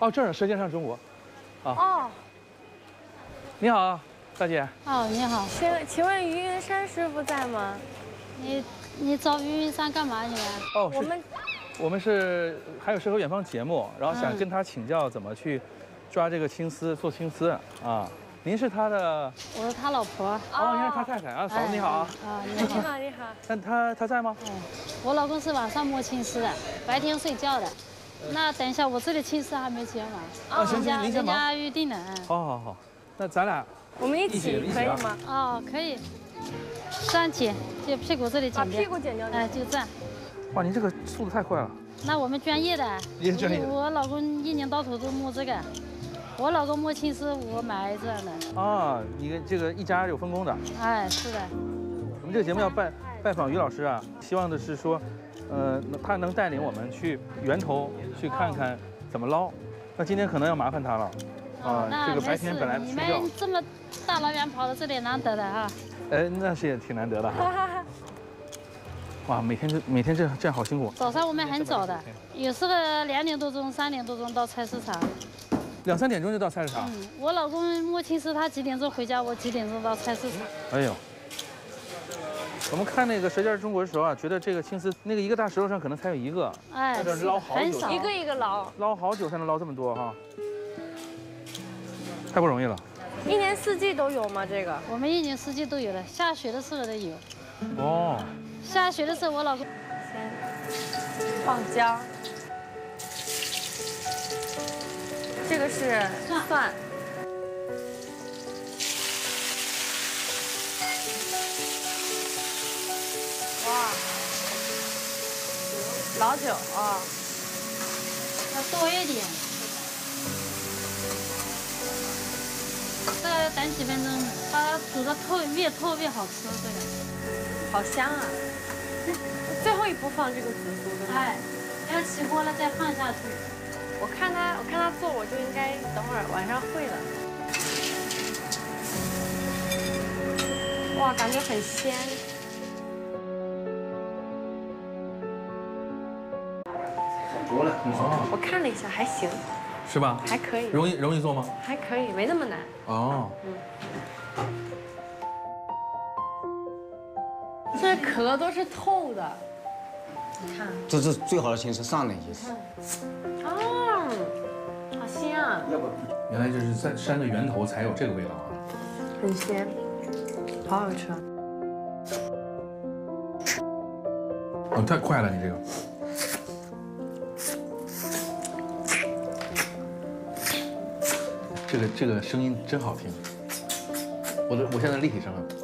哦，这儿《舌尖上中国》啊。哦。你好，大姐。哦，你好。请问余云山师傅在吗？你找余云山干嘛去？哦，我们是还有《诗和远方》节目，然后想跟他请教怎么去抓这个青丝，做青丝啊。 您是他的，我是他老婆。哦，您是他太太啊，嫂子你好啊。啊，你好，你好。那他在吗？嗯，我老公是晚上摸青丝的，白天睡觉的。那等一下，我这里青丝还没结完。啊，行行，您先忙。人家预定了。好好好，那咱俩我们一起可以吗？哦，可以。这样剪，就屁股这里剪掉。把屁股剪掉。哎，就这样。哇，您这个速度太快了。那我们专业的。您专业。我老公一年到头都摸这个。 我老公摸青丝，我买这样的啊。你这个一家有分工的，哎，是的。我们这个节目要拜访于老师啊，希望的是说，他能带领我们去源头去看看怎么捞。那今天可能要麻烦他了啊。这个白天本来你们这么大老远跑到这里难得的哈。哎，那是也挺难得的。哇，每天这样好辛苦。早上我们很早的，有时候2点多钟、3点多钟到菜市场。 2、3点钟就到菜市场。嗯，我老公摸青丝，他几点钟回家，我几点钟到菜市场。哎呦，我们看那个《舌尖中国》的时候啊，觉得这个青丝那个一个大石头上可能才有一个，哎，捞好久，很少，一个一个捞，捞好久才能捞这么多哈，太不容易了。一年四季都有吗？这个我们一年四季都有了，下雪的时候都有。哦，下雪的时候我老公先放姜。 这个是蒜，哇，老酒啊，要多一点。再等几分钟，它煮的越透越好吃，这个好香啊！最后一步放这个紫苏对吧？哎，要起锅了再放下去。 我看他做，我就应该等会儿晚上会了。哇，感觉很鲜。好多了，我看了一下，还行。是吧？还可以。容易做吗？还可以，没那么难。哦。嗯。这壳都是透的。你看。这是最好的形式，上等形式。 原来就是在山的源头才有这个味道啊，很鲜，好好吃啊！哦，太快了，你这个。这个声音真好听，我现在立体声了。